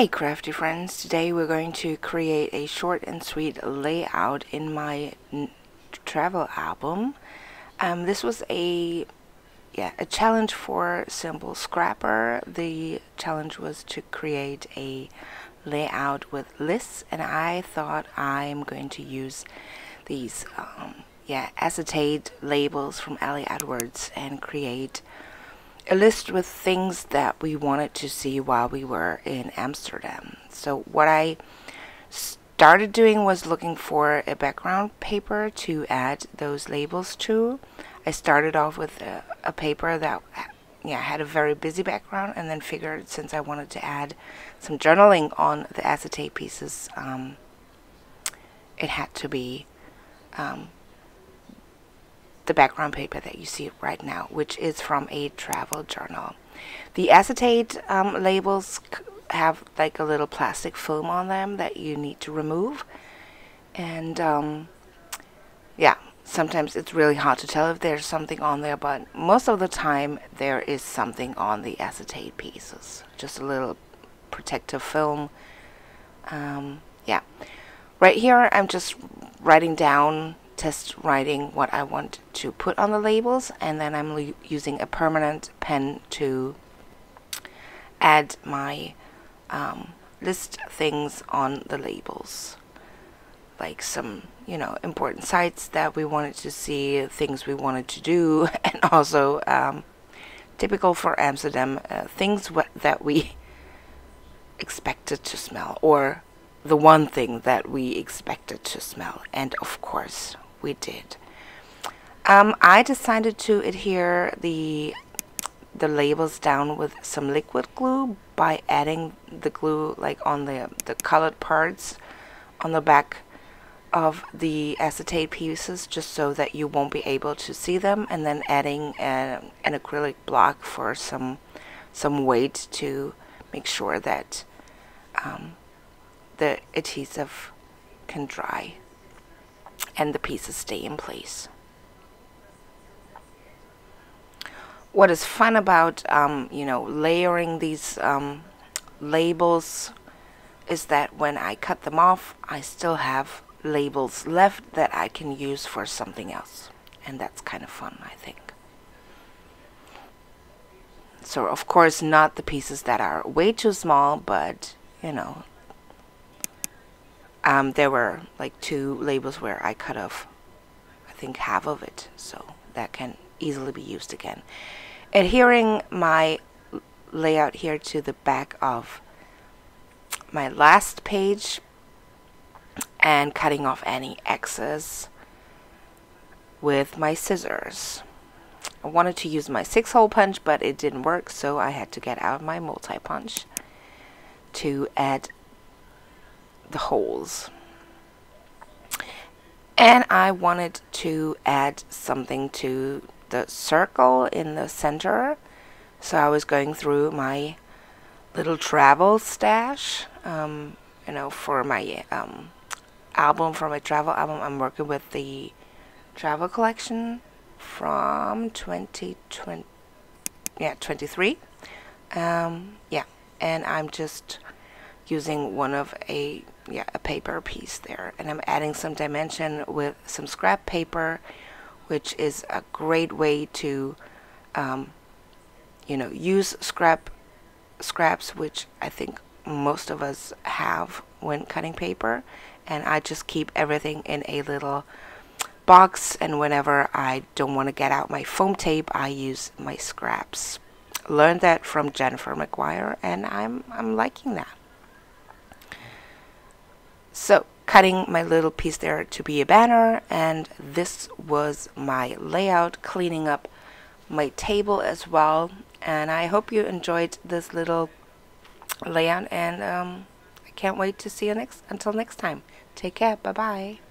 Hey crafty friends, today we're going to create a short and sweet layout in my travel album. This was a challenge for Simple Scrapper. The challenge was to create a layout with lists, and I thought I'm going to use these acetate labels from Ali Edwards and create a list with things that we wanted to see while we were in Amsterdam. So what I started doing was looking for a background paper to add those labels to. I started off with a paper that had a very busy background, and then figured since I wanted to add some journaling on the acetate pieces, it had to be the background paper that you see right now, which is from a travel journal. The acetate labels have like a little plastic film on them that you need to remove, and sometimes it's really hard to tell if there's something on there, but most of the time there is something on the acetate pieces, just a little protective film. Right here I'm just writing down, test writing, what I want to put on the labels, and then I'm using a permanent pen to add my list things on the labels, like some important sites that we wanted to see, things we wanted to do, and also typical for Amsterdam, things that we expected to smell, or the one thing that we expected to smell, and of course we did. I decided to adhere the labels down with some liquid glue by adding the glue like on the colored parts on the back of the acetate pieces, just so that you won't be able to see them, and then adding an acrylic block for some weight to make sure that the adhesive can dry and the pieces stay in place. What is fun about layering these labels is that when I cut them off, I still have labels left that I can use for something else, and that's kind of fun, I think. So of course not the pieces that are way too small, but there were like 2 labels where I cut off I think half of it, so that can easily be used again. Adhering my layout here to the back of my last page and cutting off any excess with my scissors. I wanted to use my 6-hole punch, but it didn't work, so I had to get out my multi-punch to add the holes. And I wanted to add something to the circle in the center, so I was going through my little travel stash. For my album, for my travel album, I'm working with the travel collection from 2023. And I'm just using one of a paper piece there, and I'm adding some dimension with some scrap paper, which is a great way to use scraps, which I think most of us have when cutting paper. And I just keep everything in a little box, and whenever I don't want to get out my foam tape, I use my scraps. Learned that from Jennifer McGuire, and I'm liking that. So cutting my little piece there to be a banner, and this was my layout, cleaning up my table as well. And I hope you enjoyed this little layout, and I can't wait to see you until next time. Take care. Bye bye.